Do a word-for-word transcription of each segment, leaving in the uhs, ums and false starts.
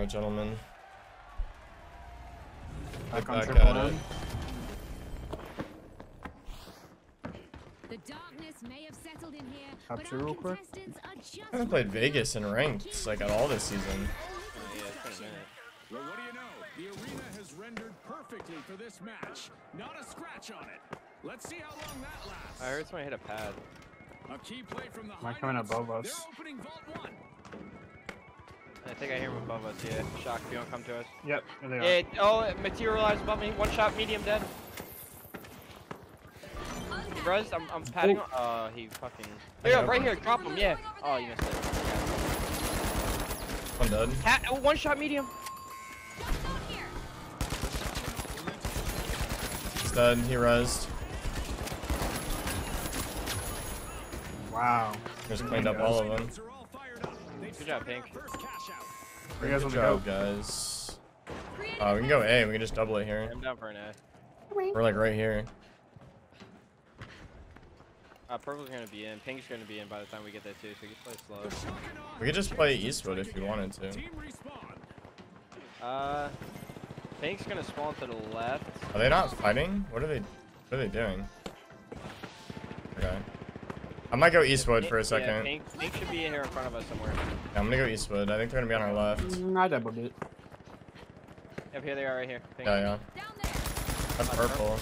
Alright, gentlemen. Look back at it. The darkness may have settled in here, but our real quick. I haven't played Vegas in ranked like at all this season. Yeah, it's been a minute. Well, what do you know? The arena has rendered perfectly for this match. Not a scratch on it. Let's see how long that lasts. I heard someone hit a pad. A key play from the Am I coming above us? They're opening vault one. I think I hear him above us, yeah. Shock if you don't come to us. Yep, there they are. It, oh, it materialized above me. One shot, medium dead. Bruz, I'm, I'm patting on. Oh, he fucking. Here, yeah, right here, drop him, yeah. Oh, you missed it. Yeah. I'm done. Pat, oh, one shot, medium. He's dead, he rezzed. Wow. Just cleaned up all of them. Good job, Pink. Good job, guys. Oh, we can go A. We can just double it here. I'm down for an A. We're like right here. Uh, Purple's gonna be in. Pink's gonna be in by the time we get there too, so we can play slow. We could just play Eastwood if you wanted to. Uh, Pink's gonna spawn to the left. Are they not fighting? What are they? What are they doing? Okay. I might go Eastwood for a second. Yeah, Pink, Pink should be in here in front of us somewhere. Yeah, I'm gonna go Eastwood. I think they're gonna be on our left. Mm, I doubled it. Yep, here they are right here. Pink. Yeah, yeah. That's Purple.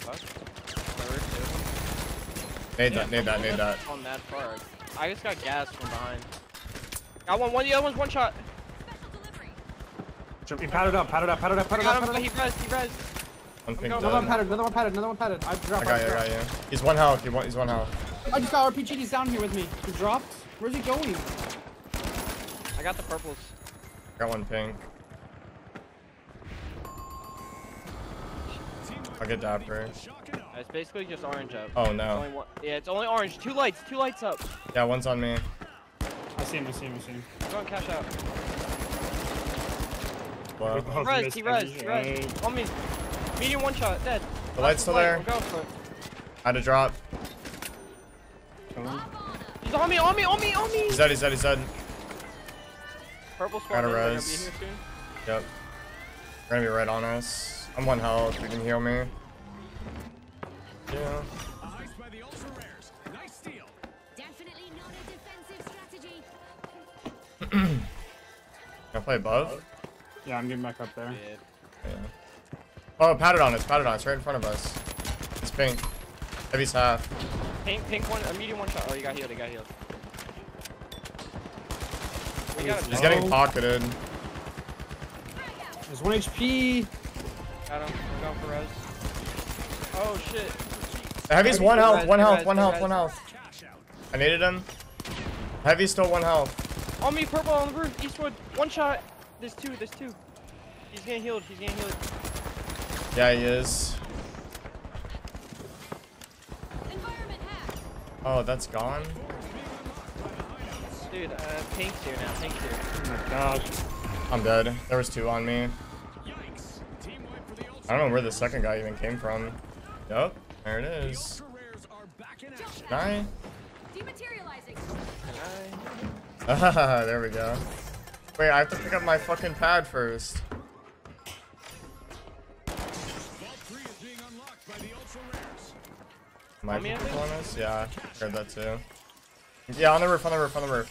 Fuck. Nade yeah, that, nade that, nade that. On that part. I just got gas from behind. Got one, one, the other one's one shot. He padded up, padded up, padded up, padded up, padded up. He rezzed, he rezzed. One thing another one patterned, another one patterned, another one patterned. I dropped. I got you, I got you. He's one health, he one, he's one health. I just got R P G, he's down here with me. He dropped? Where's he going? I got the purples. I got one pink. I'll get Dapper. It's basically just orange up. Oh no. It's only one, yeah, it's only orange. Two lights, two lights up. Yeah, one's on me. I see him, I see him, I see him. Go and cash out. Wow. He rezzed, he rezzed, he rezzed. On me. Medium one shot, dead. The light's still there. Had a drop. He's on me, on me, on me, on me! He's dead, he's dead, he's dead. Purple spawn. Got a res. Yep. They're gonna be right on us. I'm one health, you can heal me. Yeah. Can I play above? Yeah, I'm getting back up there. Yeah. Yeah. Oh, pat it on us, pat it on us, right in front of us. It's pink. Heavy's half. Pink, pink one, a medium one shot. Oh, you got healed, you got healed. We got He's getting pocketed. There's one H P. Got him, we're going for res. Oh shit. Heavy's one health, one health, one health, one health. I needed him. Heavy's still one health. On me, purple on the roof, Eastwood. One shot. There's two, there's two. He's getting healed, he's getting healed. Yeah, he is. Oh, that's gone? Dude, uh, Pink's here now, Pink's here. Oh my gosh. I'm dead. There was two on me. I don't know where the second guy even came from. Yup, there it is. Hi. Ah, there we go. Wait, I have to pick up my fucking pad first. Might be on us? Yeah, heard that too. Yeah, on the roof, on the roof, on the roof.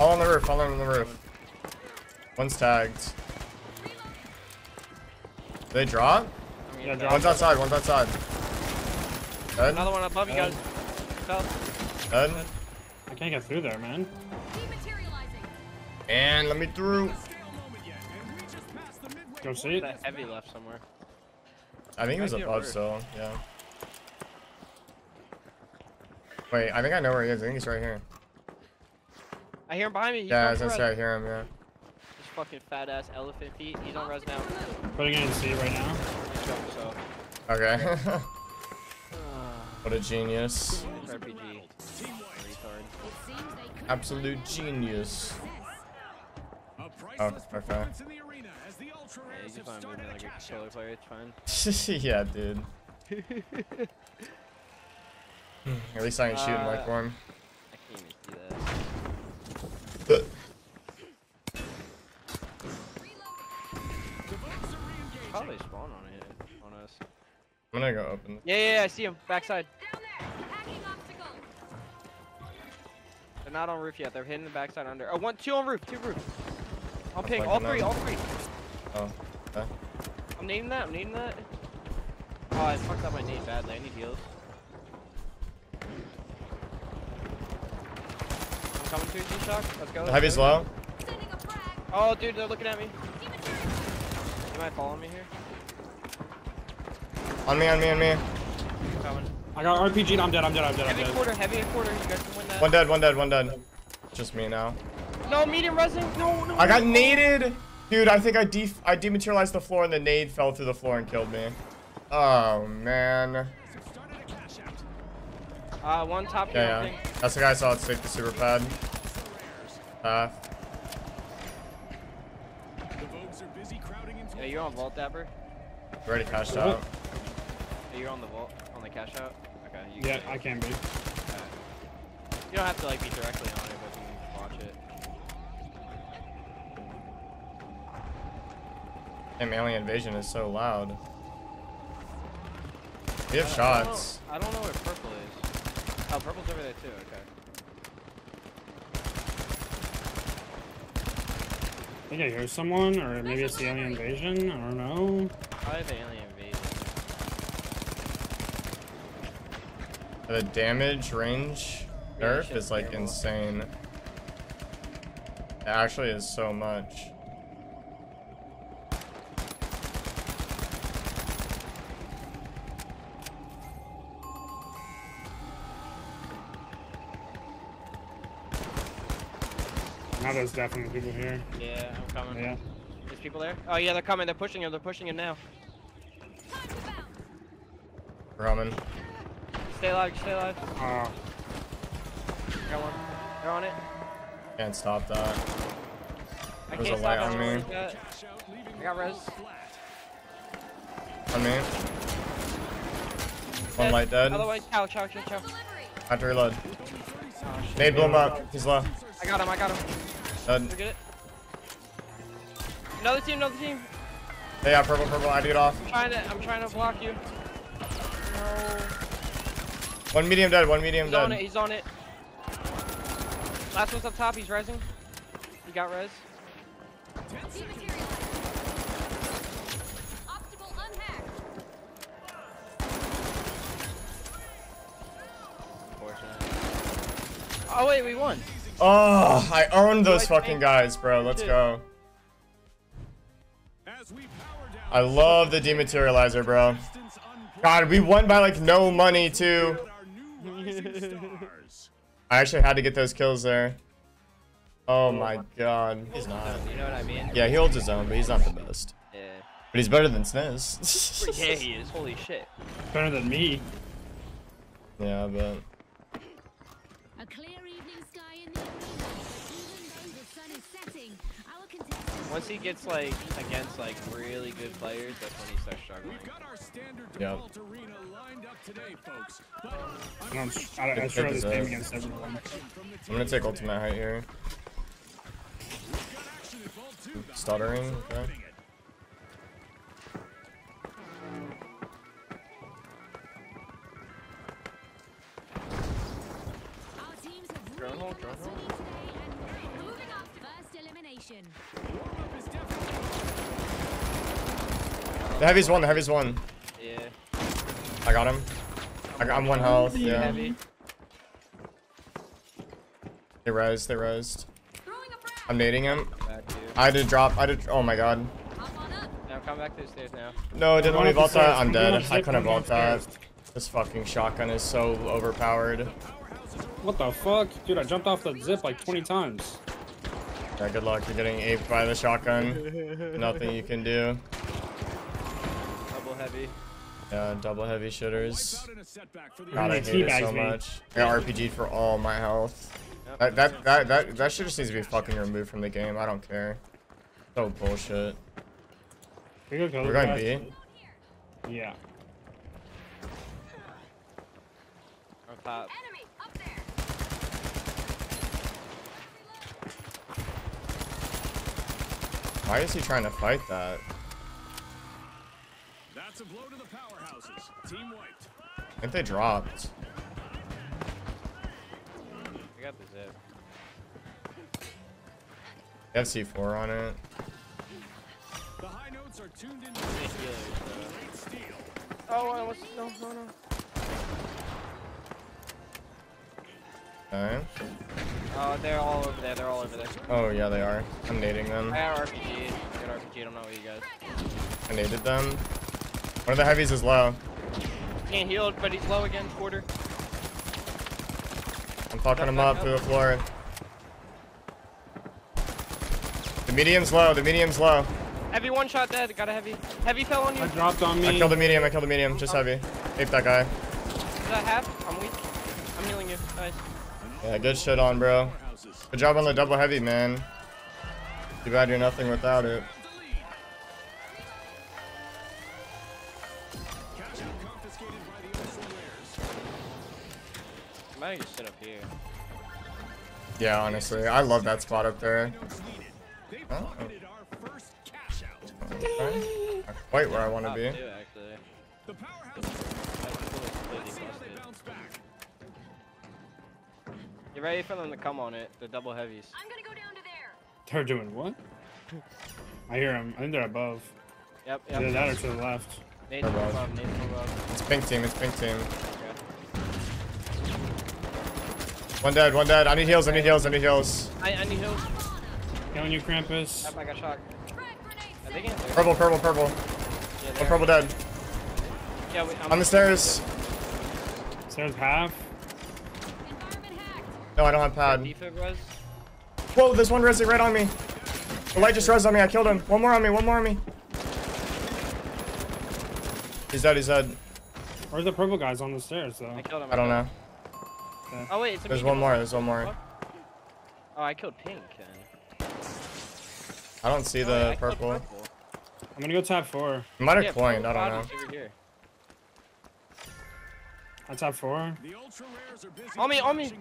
All on the roof, all on the roof. One's tagged. Did they drop? Yeah, drop. One's outside, one's outside. Dead. Another one above you guys. Dead. Dead. I can't get through there, man. And let me through. Go see it. That heavy left somewhere. I think it was above, so yeah. Wait, I think I know where he is. I think he's right here. I hear him behind me. He's yeah, I was gonna say I hear him. Yeah. This fucking fat ass elephant feet. He's on res now. Putting it in C right now. Okay. What a genius. R P G. Absolute genius. Oh, okay. Yeah, dude. At least I ain't uh, shooting like one. I can't even see that. I'm gonna go open this. Yeah, yeah, yeah, I see him. Backside. Down there. Hacking obstacle. They're not on roof yet. They're hitting the backside under. Oh, one, two on roof. Two roof. I'll ping. All three. All three. Oh. Okay. I'm needing that. I'm needing that. Oh, I fucked up my nade badly. I need heals. I'm coming to you, G-Shock. Let's go. The heavy's low. Oh, dude, they're looking at me. They might follow me here. On me, on me, on me. I got R P G'd, I'm dead, I'm dead, I'm dead, I'm dead. Heavy quarter, heavy quarter, you guys can win that. One dead, one dead, one dead. Just me now. No, medium resin, no, no. I got naded. Dude, I think I de I dematerialized the floor and the nade fell through the floor and killed me. Oh, man. Uh, one top here, yeah, yeah. That's the guy I saw it stick the super pad. Uh. Yeah, you're on vault, Dapper. You already cashed out. You're on the vault, on the cash out? Okay. You yeah, can, I can be. Uh, you don't have to like be directly on it, but you can watch it. Damn, alien invasion is so loud. We have I, shots. I don't, know, I don't know where purple is. Oh, purple's over there too, okay. I think I hear someone, or maybe it's the alien invasion, I don't know. Probably the alien. The damage range nerf is like insane. It actually is so much. Now there's definitely people here. Yeah, I'm coming. Yeah. There's people there? Oh yeah, they're coming. They're pushing him. They're pushing him now. Ramen. Stay alive, stay alive. Oh. Got one. They're on it. Can't stop that. I There's can't a light on me. I got res. On me. One light dead. Otherwise, chow, chow, chow, chow. I have to reload. Oh, nade blew him up. He's low. I got him, I got him. Dead. Forget it. Another team, another team. They got purple, purple. I do it off. I'm trying to, I'm trying to block you. No. One medium dead, one medium he's dead. He's on it, he's on it. Last one's up top, he's rezzing. He got res. Oh wait, we won. Oh, I owned those fucking guys, bro. Let's go. I love the dematerializer, bro. God, we won by like no money, too. I actually had to get those kills there. Oh my god. He's not. You know what I mean? Yeah, he holds his own, but he's not the best. Yeah. But he's better than Sniz. Yeah, he is. Holy shit. Better than me. Yeah, but. Once he gets like against like really good players, that's when he starts struggling. We've got our standard default yep. arena lined up today, folks. But I'm, I, I struggle this game against everyone. I'm gonna take ultimate height here. Stuttering. Okay. Drone hole, drone hole. The heavy's one, the heavy's one. Yeah. I got him. I got, I'm one health, yeah. Heavy. They rezzed, they rezzed. I'm nading him. I had to drop, I had to, oh my god. Now come back to the stairs now. No, it didn't want me to vault that. I'm dead. I couldn't vault that. This fucking shotgun is so overpowered. What the fuck? Dude, I jumped off the zip like twenty times. Yeah, good luck. You're getting aped by the shotgun. Nothing you can do. Heavy. Yeah, double heavy shitters. God, I hate it so much. I got R P G'd for all my health. That that that that that shit just needs to be fucking removed from the game. I don't care. So bullshit. We're going B. Yeah. Up top. Why is he trying to fight that? It's a blow to the powerhouses. I think they dropped. I got the zip. They have C four on it. The high notes are tuned in. Oh, I was no, no, no. Okay. Oh, they're all over there. They're all over there. Oh yeah, they are. I'm nading them. I have R P G. I got R P G. I don't know what you guys. I naded them. One of the heavies is low. Can't heal, but he's low again. Quarter. I'm fucking him up, up to the floor. The medium's low. The medium's low. Heavy one shot dead. Got a heavy. Heavy fell on you. I dropped on me. I killed the medium. I killed the medium. Just oh. Heavy. Ape that guy. Did I have? I'm weak. I'm healing you. Nice. Yeah, good shit on, bro. Good job on the double heavy, man. Too bad you're nothing without it. I might just sit up here. Yeah, honestly, I love that spot up there. Oh. Okay. Not quite where I want to be. You're ready for them to come on it, the double heavies. I'm gonna go down to there. They're doing what? I hear them. I think they're above. Yep, yep. Either that or to the left. Nate above. above. Nate above. It's pink team, it's pink team. Okay. One dead, one dead. I need heals, I need heals, I need heals. I, I need heals. Killing you, Krampus. Yep, I got shocked. Purple, purple, purple. Yeah, oh, purple dead. Yeah, wait, I'm on the stairs. Stairs half. No, I don't have pad. Whoa, there's one rezzing right on me. The light just rezzed on me. I killed him. One more on me. One more on me. He's dead. He's dead. Where's the purple guys on the stairs, though? I killed him. I don't know. Okay. Oh, wait. It's there's one more. There's one more. Oh, I killed pink. I don't see the oh, yeah, purple. purple. I'm gonna go top four. I might have yeah, coined. I don't know. I top four. The ultra rares are busy. On me, on me.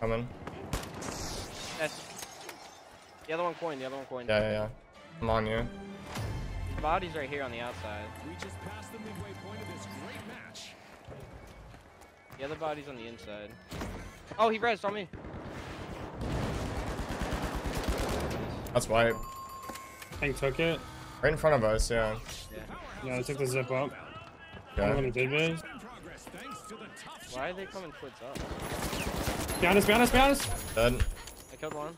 Coming. Yes. The other one coined, the other one coined. Yeah, yeah, yeah. I'm on you. The body's right here on the outside. We just passed the midway point of this great match. The other body's on the inside. Oh, he rezzed on me. That's white. Hank took it. Right in front of us, yeah. Yeah, yeah I took the zip up. Yeah. Okay. Why are they coming towards us? Be honest, be honest, be honest! Dead. I killed one.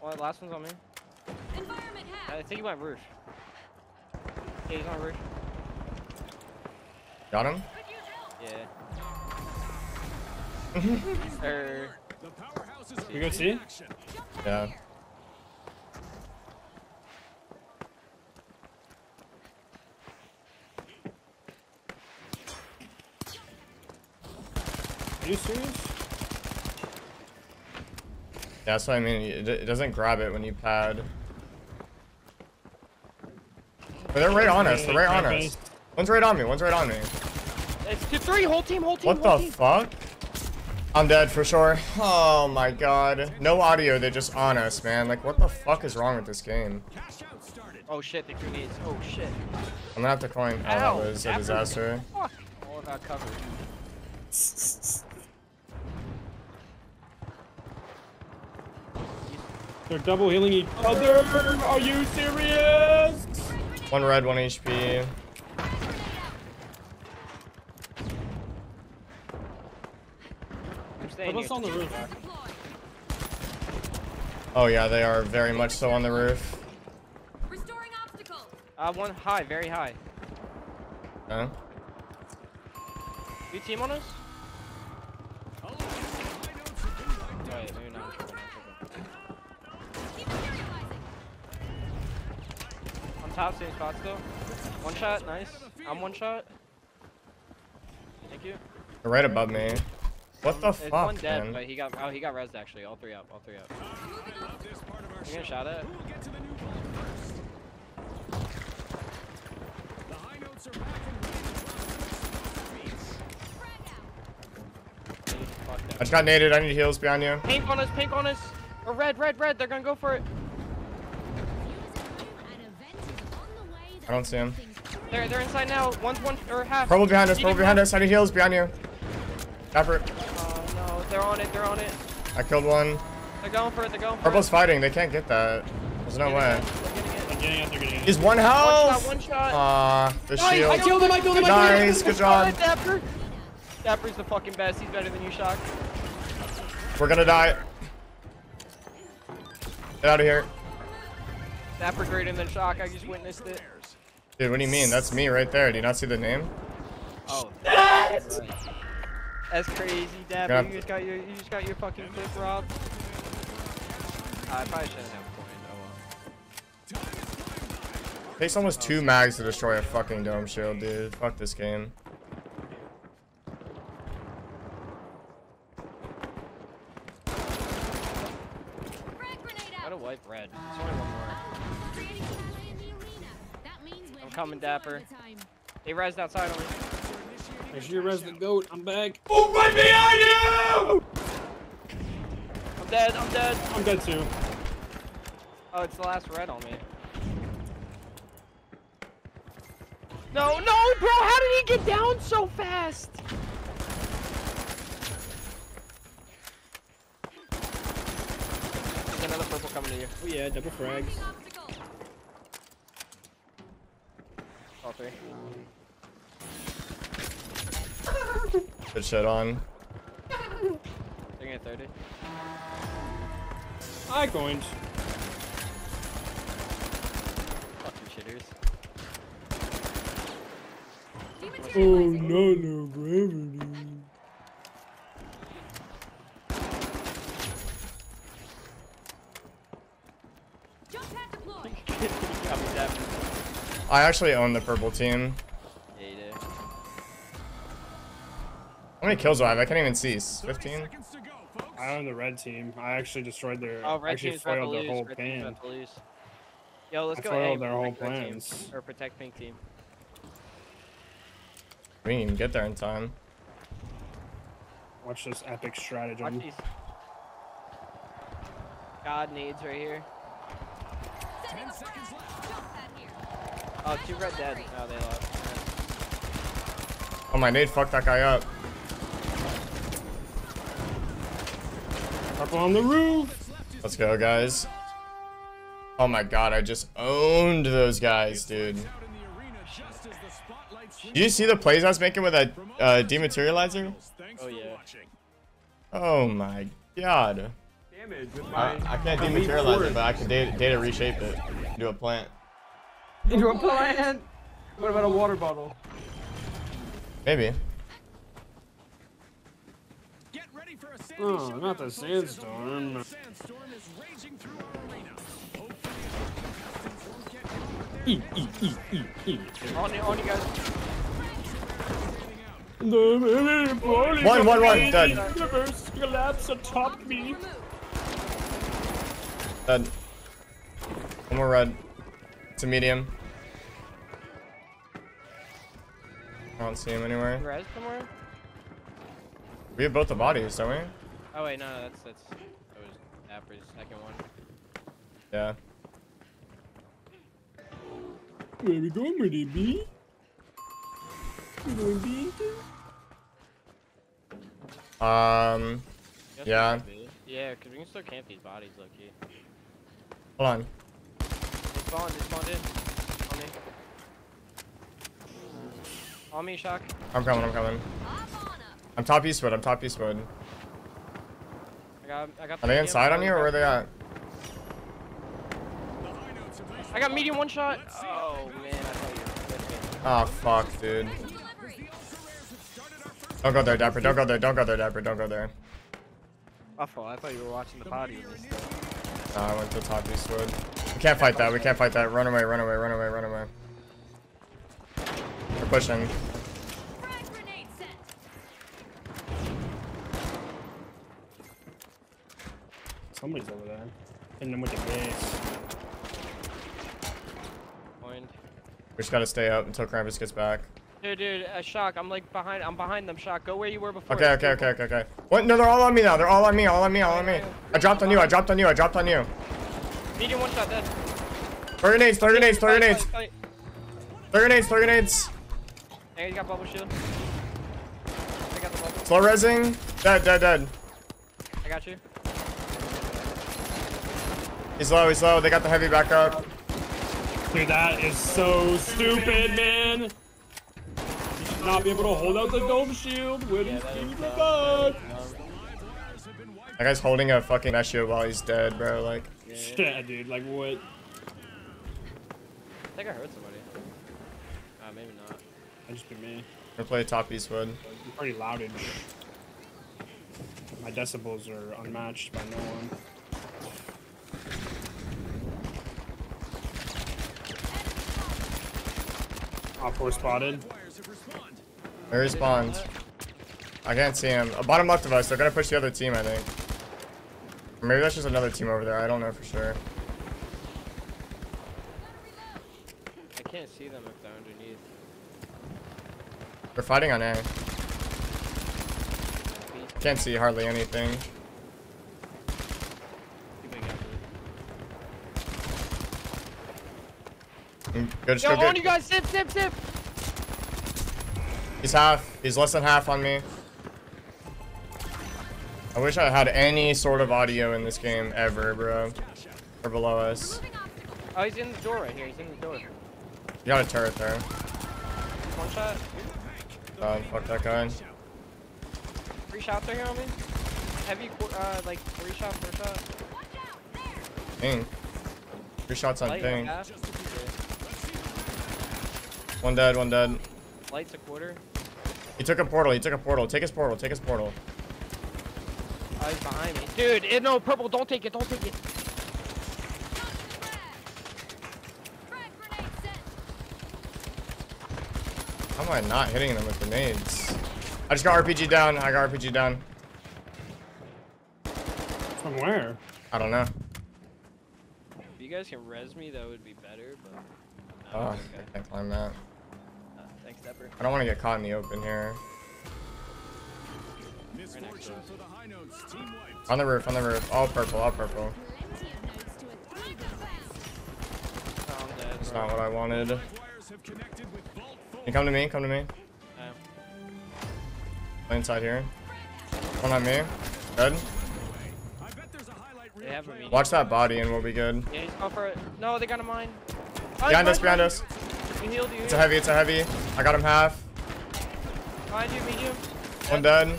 Well, last one's on me. Environment hack. I think he went roof. Yeah, he's on roof. Got him? Yeah. er... You go see? Yeah. Are you serious? Yeah, that's what I mean. It, it doesn't grab it when you pad. But they're right on us. They're right on us. One's right on me. One's right on me. It's two, three. Whole team. Whole team. What the fuck? I'm dead for sure. Oh my god. No audio. They're just on us, man. Like, what the fuck is wrong with this game? Oh shit. The grenades. Oh shit. I'm gonna have to coin. Oh, that was a disaster. All about covered. They're double healing each other. Are you serious? One red, one H P. I'm staying here. On the roof. Oh yeah, they are very much so on the roof. Restoring obstacle. Uh, one high, very high. Huh? You team on us? Right, maybe not. Top, same spot still. One shot, nice. I'm one shot. Thank you. They're right above me. What um, the fuck, one dead, man? But he got, oh, he got rezzed actually. All three up, all three up. You're gonna shot at? I just got naded. I need heals behind you. Pink on us, pink on us. Or red, red, red. They're gonna go for it. I don't see him. They're they're inside now. One's one or half. Purple behind us. Purple behind us. Heavy heals behind you. Effort. Oh uh, no, they're on it. They're on it. I killed one. They're going for it. They're going for Purple's it. Purple's fighting. They can't get that. There's no way. He's one health. One shot. One shot. Ah, uh, the nice. Shield. I killed him. I killed him. Nice. Good job. Dapper. Dapper's the fucking best. He's better than you, Shock. We're gonna die. Get out of here. Dapper greater than Shock. I just witnessed it. Dude, what do you mean? That's me right there. Do you not see the name? Oh, that's, that's crazy, Dapper. You just got your, you just got your fucking flip robbed. Uh, I probably shouldn't have pointed. Oh well. Takes almost two mags to destroy a fucking dome shield, dude. Fuck this game. Gotta wipe red. There's only one more. I'm coming, Dapper. They rezzed outside on me. Make sure you res the goat. I'm back. Oh, right behind you! I'm dead. I'm dead. I'm dead too. Oh, it's the last red on me. No, no, bro. How did he get down so fast? There's another purple coming to you. Oh yeah, double frags. All three. Good shit on. They're gonna thirty. I coined. Fucking shitters. Oh no no gravity. I actually own the purple team. Yeah, you do. How many kills do I have? I can't even see. fifteen? I own the red team. I actually destroyed their... Oh, red actually foiled their whole plan. Yo, let's I go foiled their whole plans. Or protect pink team. We didn't even get there in time. Watch this epic stratagem. Watch these. God needs right here. Ten seconds left. Oh, two red dead. Oh, they lost. Oh, my nade fucked that guy up. Up on the roof. Let's go, guys. Oh my god, I just owned those guys, dude. Did you see the plays I was making with that uh, de-materializer? Oh yeah. Oh my god. I, I can't de-materialize it, but I can data, data reshape it. Do a plant. Into a plant? What about a water bottle? Maybe. Get ready for a oh, not the sandstorm. Sandstorm is raging through our arena. E, e, e, e, e. On, on you guys. One, one, one, dead. Universe collapse atop me. Dead. One more red. It's a medium. I don't see him anywhere. Res somewhere? We have both the bodies, don't we? Oh wait, no, that's that's that was Dapper's second one. Yeah. Where are we going with it, B? We're going B into? Um Yeah. Yeah, because we can still camp these bodies low key. Hold on. Spawned, spawned in. On me. On me, Shock. I'm coming, I'm coming. I'm top Eastwood, I'm top Eastwood. I got, I got the are they inside on you or where are they at? I got medium one shot. Oh man, I thought you were. Oh fuck, dude. Don't go there, Dapper, don't go there, don't go there, Dapper, don't go there. My fault, I thought you were watching the party. No, I went to top Eastwood. We can't fight that, we can't fight that. Run away, run away, run away, run away. We're pushing. Somebody's over there. Hitting them with the base. We just gotta stay up until Krampus gets back. Dude, dude, a uh, Shock. I'm like behind, I'm behind them, Shock. Go where you were before. Okay, okay, okay, okay, okay. What? No, they're all on me now. They're all on me, all on me, all on me. I dropped on you, I dropped on you, I dropped on you. Medium one shot, dead. thirty nades, thirty nades, thirty nades. Throw grenades, throw grenades. Hey, you got bubble shield. I got the bubble. Slow resing. Dead, dead, dead. I got you. He's low, he's low. They got the heavy back up. Dude, that is so stupid, man. You should not be able to hold out the dome shield when he's getting the bug. That guy's holding a fucking mesh shield while he's dead, bro. Like, yeah, yeah. Dude. Like, what? I think I heard somebody. Uh, maybe not. That just be me. I'm gonna play top Eastwood. I'm pretty louded. My decibels are unmatched by no one. Top four spotted. They respawned. I can't see him. Uh, bottom left of us. They're gonna push the other team, I think. Or maybe that's just another team over there. I don't know for sure. I can't see them if they're underneath. They're fighting on A. Can't see hardly anything. Good. Yo, on you guys, zip, zip, zip. He's half. He's less than half on me. I wish I had any sort of audio in this game ever, bro. Or below us. Oh, he's in the door right here. He's in the door. You got a turret there. One shot. Um, fuck that guy. Three shots right here on me. Heavy, uh, like three shot, four shot. Dang. Three shots on thing. One dead, one dead. Lights a quarter. He took a portal, he took a portal. Take his portal, take his portal. Oh, he's behind me. Dude, it, no, purple, don't take it, don't take it. How am I not hitting them with grenades? I just got R P G down, I got R P G down. From where? I don't know. If you guys can res me, that would be better, but... No, oh, okay. I can't climb that. I don't want to get caught in the open here. On the roof, on the roof. All purple, all purple. That's not what I wanted. Can you come to me? Come to me. Play inside here. One on me. Good. Watch that body and we'll be good. Yeah, he's all for it. No, they got a mine. Behind us, behind us. It's a heavy, it's a heavy. I got him half. Behind you, medium. One dead. I'm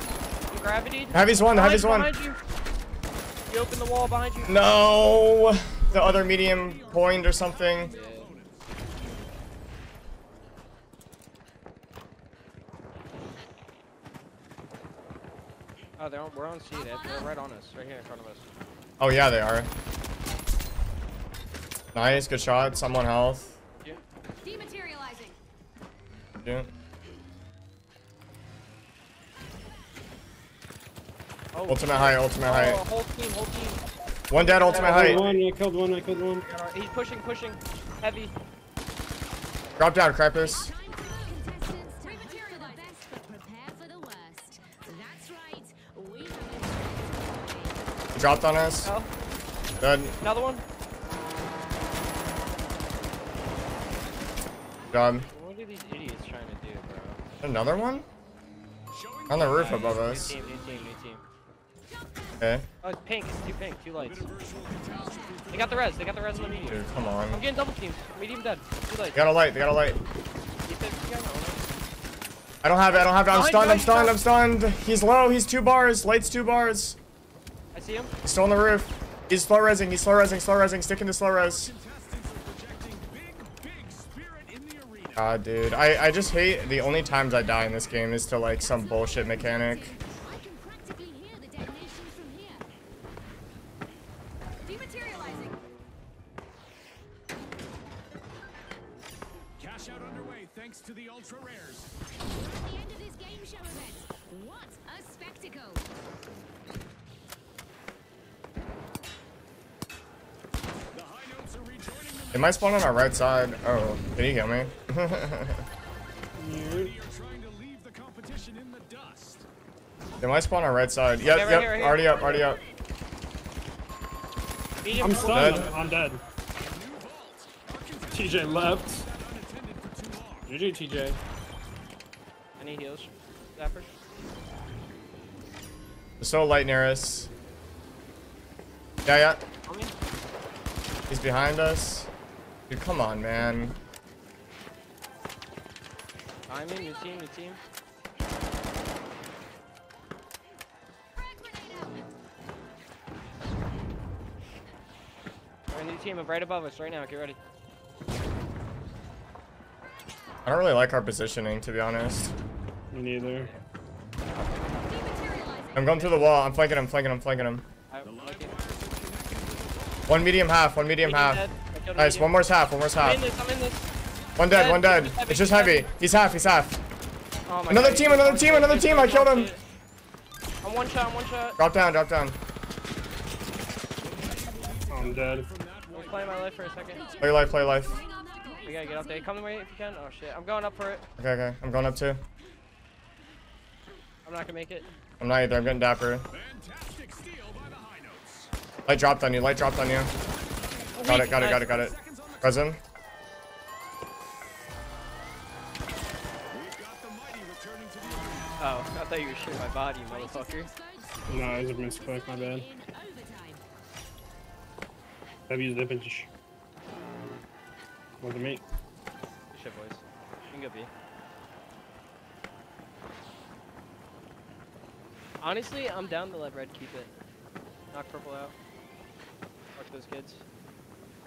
gravity. Heavy's one, behind heavy's you, one. Behind you. You open the wall behind you. No. The other medium point or something. Yeah. Oh, they're on, we're on C. They're, they're right on us. Right here in front of us. Oh, yeah, they are. Nice. Good shot. Someone health. De-materializing. Yeah. Oh, ultimate God. Height, ultimate oh, height. Whole team, whole team. One dead, ultimate height. One, I killed one, I killed one. He's pushing, pushing. Heavy. Drop down, Krampus. He dropped on us. Oh. Dead. Another one. Job. What are these idiots trying to do, bro? Another one? On the roof yeah, above us. New team, new team, new team. Okay. Oh, it's pink. It's two pink. Two lights. They got the res. They got the res on the medium. Dude, come on. I'm getting double teamed. Medium dead. Two lights. They got a light. They got a light. I don't have it. I don't have it. I'm stunned. I'm stunned. I'm stunned. He's low. He's two bars. Light's two bars. I see him. He's still on the roof. He's slow resing. He's slow resing. Slow resing. Sticking to slow res. God, dude, I, I just hate the only times I die in this game is to like some bullshit mechanic. I can practically hear the detonations from here. De-materializing. Cash out underway thanks to the ultra rares. At the end of this game show event, what a spectacle. The high notes are rejoining. It might spawn on our right side. Oh, did he kill me? They might spawn on our right side. Yep, okay, right yep. Here, right already here. Up, already up. I'm stunned. Dead. I'm dead. T J left. G G, T J. Any heals? Zapper? There's no light near us. Yeah, yeah. On me? He's behind us. Dude, come on, man. I'm in, new team, new team. We're in new team up right above us right now. Get ready. I don't really like our positioning, to be honest. Me neither. I'm going through the wall. I'm flanking him, flanking him, flanking him. One medium half, one medium, medium half. Nice, medium. One more's half, one more's half. I'm in this, I'm in this. One dead, dead. one dead. It's just, it's just heavy. heavy. He's half, he's half. Oh my another God. team, another team, another team. I killed him. I'm one shot, I'm one shot. Drop down, drop down. I'm dead. I'm playing my life for a second. Play life, play life. We gotta get up there. Come away if you can. Oh shit, I'm going up for it. Okay, okay. I'm going up too. I'm not gonna make it. I'm not either. I'm getting dapper. Fantastic steal by the high notes. Light dropped on you. Light dropped on you. Got it. Got it. Got it. Got it. Cousin. We've got the mighty returning to the arena. Oh, I thought you were shooting my body, motherfucker. No, he's a misclick. My bad. I've used the pinch. More than me. Good shit, boys. You can go B. Honestly, I'm down to let red keep it. Knock purple out. Fuck those kids.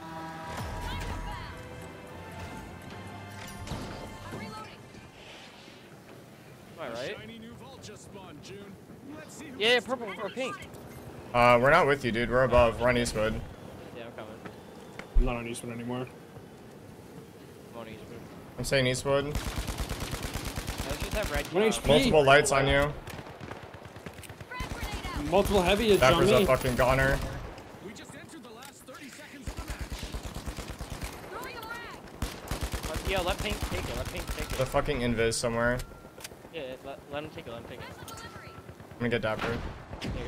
Am I right? Yeah, yeah, purple or pink. Uh, we're not with you, dude. We're above. We're on Eastwood. Yeah, I'm coming. I'm not on Eastwood anymore. I'm on Eastwood. I'm saying Eastwood. I just have red keep. Multiple lights on you. Multiple heavy is on me. Zapper's a fucking goner. We just entered the last thirty seconds of the match. Left, yeah, let Pink take it, let Pink take it. The fucking invis somewhere. Yeah, let, let him take it, let him take it. I'm gonna get Dapper. Yeah, go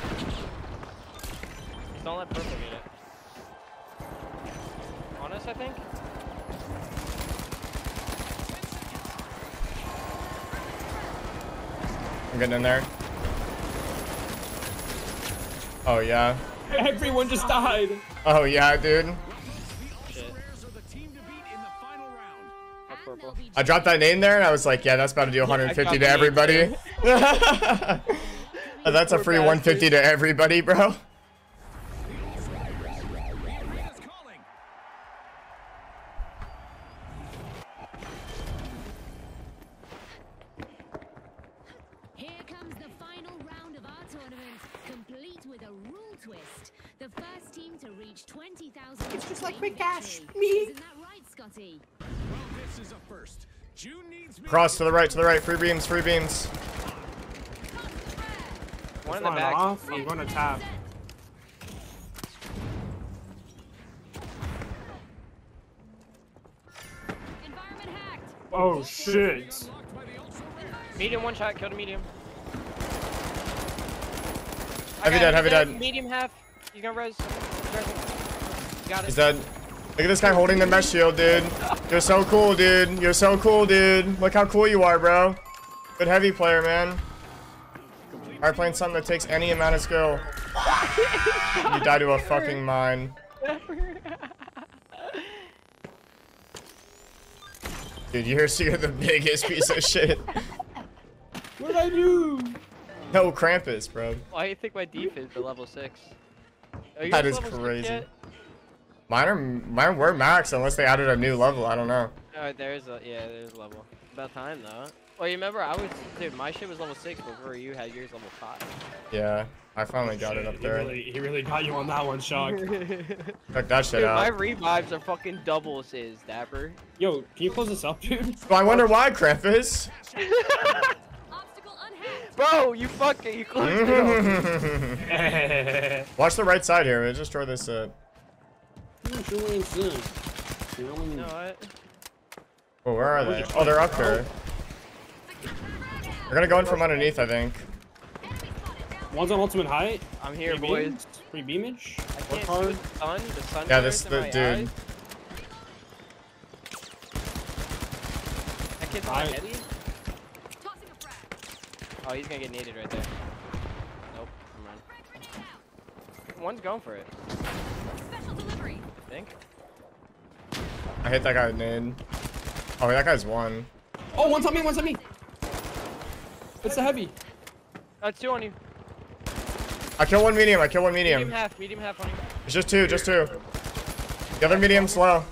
ahead. Just don't let Purple get it. On us, I think? I'm getting in there. Oh yeah. Everyone just died. Oh yeah, dude. Shit. I dropped that name there and I was like, yeah, that's about to do one hundred fifty to everybody. That's a free one fifty to everybody, bro. Cross to the right, to the right. Free beams, free beams. One in the back. Off. I'm going to tap. Oh shit! Medium one shot, killed a medium. Heavy dead, heavy dead. Medium half. He's gonna res. Got it. He's dead. Look at this guy holding the mesh shield, dude. You're so cool, dude. You're so cool, dude. Look how cool you are, bro. Good heavy player, man. Are playing something that takes any amount of skill. You die to a fucking mine. Dude, you're the biggest piece of shit. What did I do? No, Krampus, bro. Why do you think my deep is the level six? That is crazy. Mine are, mine were max unless they added a new level. I don't know. Oh, there's a yeah, there's a level. About time though. Well, you remember I was dude, my shit was level six before you had yours level five. Yeah, I finally got shit, it up there. He really, he really got you on that one, Shock. Check that shit dude, out. My revives are fucking doubles, is Dapper. Yo, can you close this up, dude? Well, I wonder why, Krampus. Bro, you fucking you closed it up. Watch the right side here. We'll just throw this. Uh, No, well, where are they? Oh, they're up there. They're gonna go in from underneath, I think. One's on ultimate height. I'm here, free boys. Beams. Free beamage. I can't see the sun. The sun. Yeah, this the dude. Eyes. kid's on heavy. Tossing a frag. Oh, he's gonna get naded right there. Nope, I'm running. One's going for it. Special delivery. I think. I hit that guy with nade. Oh, that guy's one. Oh, one's on me, one's on me. It's the heavy. That's uh, two on you. I killed one medium, I killed one medium. Medium half, medium half on you. It's just two, just two. The other medium's slow.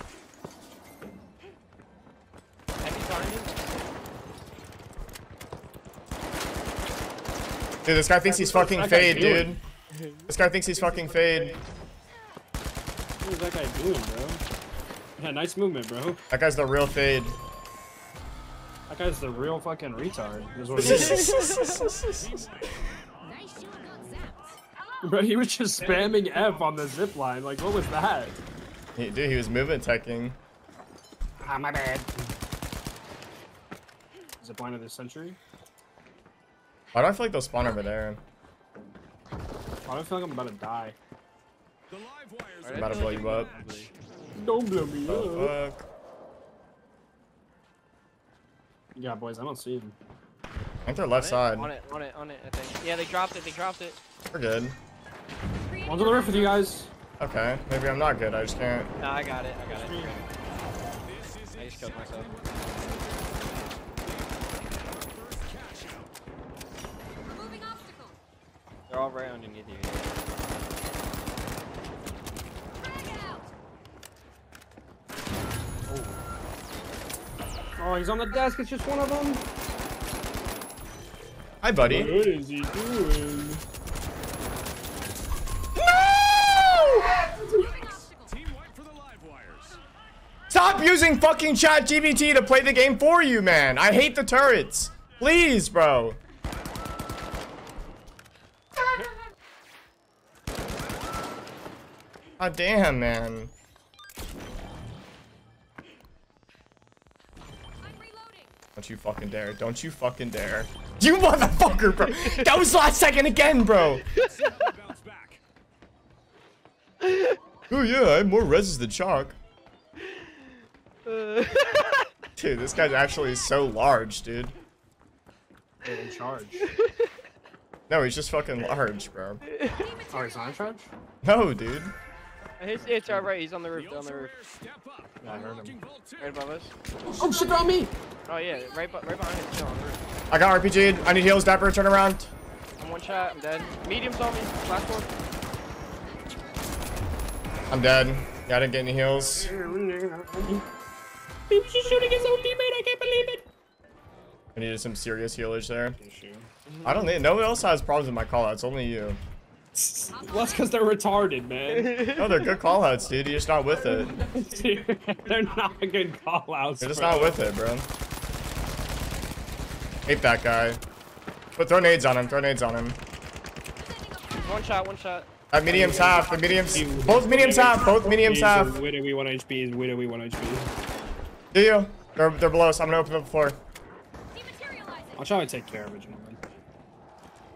Dude, this guy thinks he's fucking fade, dude. This guy thinks he's fucking fade. What is that guy doing, bro? Yeah, nice movement, bro. That guy's the real fade. That guy's the real fucking retard. Is what it is. Bro, he was just spamming F on the zip line. Like, what was that? He, dude, he was movement teching. Ah, my bad. Zip line of the century. Why do I feel like they'll spawn over there? Why do I feel like I'm about to die? I'm about to blow you up. Don't blow me oh, up. Fuck. Yeah, boys, I don't see them. I think they're left on side. It, on it, on it, on it, I think. Yeah, they dropped it, they dropped it. We're good. I'll do the riff with you guys. Okay, maybe I'm not good, I just can't. No, I got it, I got it. I just killed myself. They're all right underneath you. Oh, he's on the desk. It's just one of them. Hi, buddy. What is he doing? No! Stop using fucking ChatGPT to play the game for you, man. I hate the turrets. Please, bro. God damn, man. Don't you fucking dare. Don't you fucking dare. You motherfucker, bro. That was last second again, bro. Oh, yeah. I have more reses than Shock. Dude, this guy's actually so large, dude. He's in charge. No, he's just fucking large, bro. Oh, he's not in charge? No, dude. It's, it's all right. He's on the roof. Down the roof. Yeah, I heard him. Right above us. Oh shit! They're on me. Oh yeah, right, right behind him. Still on the roof. I got R P G'd. I need heals. Dapper, turn around. I'm one shot. I'm dead. Medium's on me. Last one. I'm dead. Yeah, I didn't get any heals. She's shooting his own teammate. I can't believe it. I needed some serious healage there. I don't need. No one else has problems with my callouts. Only you. Well, that's because they're retarded, man. No, they're good callouts, dude. You're just not with it. Dude, they're not good callouts. They're just bro. not with it, bro. Hate that guy. But throw nades on him. Throw nades on him. One shot. One shot. That medium's half. The medium's. Both mediums half. Both mediums half. Widowy one H P. Widowy one H P. Do you? They're they're below us. I'm gonna open up the floor. I'll try to take care of it, gentlemen.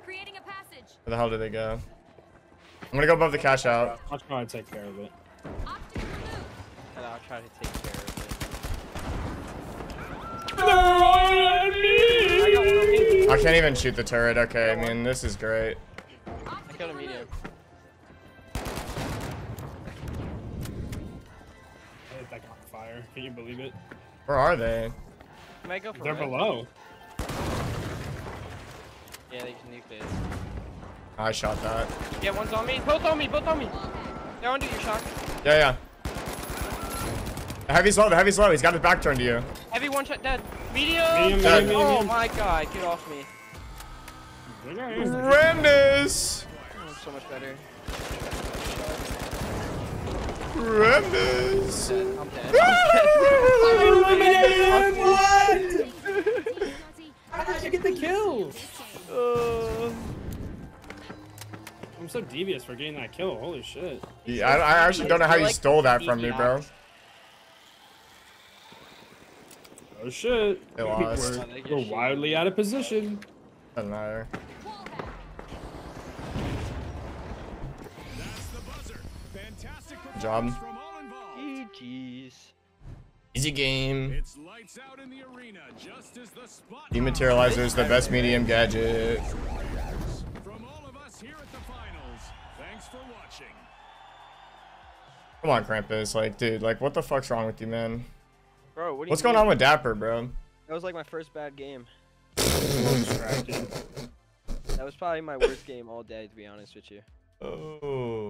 Creating a passage. Where the hell did they go? I'm gonna go above the cash out. I'll try to take care of it. I'll try to take care of it. I can't even shoot the turret. Okay, I mean, this is great. I killed a medium. I hit that guy on fire. Can you believe it? Where are they? Go for They're red. below. Yeah, they can nuke this. I shot that. Yeah, one's on me. Both on me. Both on me. They're under you, Shock. Yeah, yeah. The heavy's low. The heavy's low. He's got his back turned to you. Heavy one shot dead. Medium. Medium, dead. medium, medium. Oh my god. Get off me. Ramnus. Oh, so much better. Ramnus. I'm dead. I'm dead. What? How did you get the kill? Uh... I'm so devious for getting that kill. Holy shit. Yeah, I, I actually don't know how you stole that from me, bro. Oh shit. They lost. We're, we're wildly out of position. Doesn't matter. Good job. G G's. Easy game. De-Materializer is the best medium gadget. From all of us here at the finals, thanks for watching. Come on, Krampus. Like, dude, like, what the fuck's wrong with you, man? Bro, what do you What's mean? going on with Dapper, bro? That was like my first bad game. That was probably my worst game all day, to be honest with you. Oh.